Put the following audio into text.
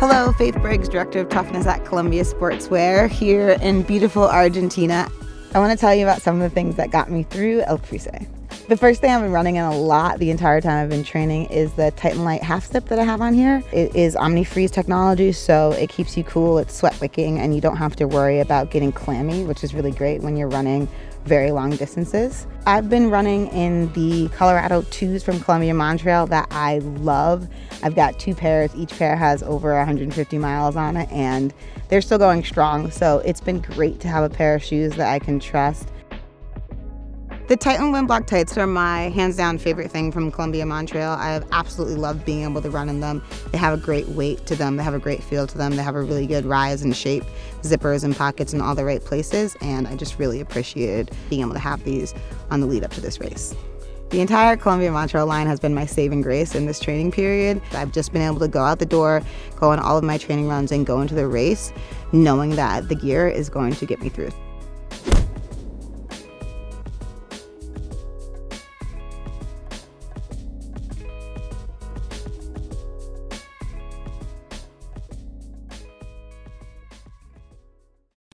Hello, Faith Briggs, Director of Toughness at Columbia Sportswear here in beautiful Argentina. I want to tell you about some of the things that got me through El Cruce. The first thing I've been running in a lot the entire time I've been training is the Titan Light half step that I have on here. It is Omni-Freeze technology, so it keeps you cool, it's sweat wicking, and you don't have to worry about getting clammy, which is really great when you're running very long distances. I've been running in the Caldorado IIs from Columbia Montrail that I love. I've got two pairs, each pair has over 150 miles on it, and they're still going strong, so it's been great to have a pair of shoes that I can trust. The Titan Windblock tights are my hands down favorite thing from Columbia Montrail. I have absolutely loved being able to run in them. They have a great weight to them, they have a great feel to them, they have a really good rise and shape, zippers and pockets in all the right places, and I just really appreciated being able to have these on the lead up to this race. The entire Columbia Montrail line has been my saving grace in this training period. I've just been able to go out the door, go on all of my training runs, and go into the race knowing that the gear is going to get me through.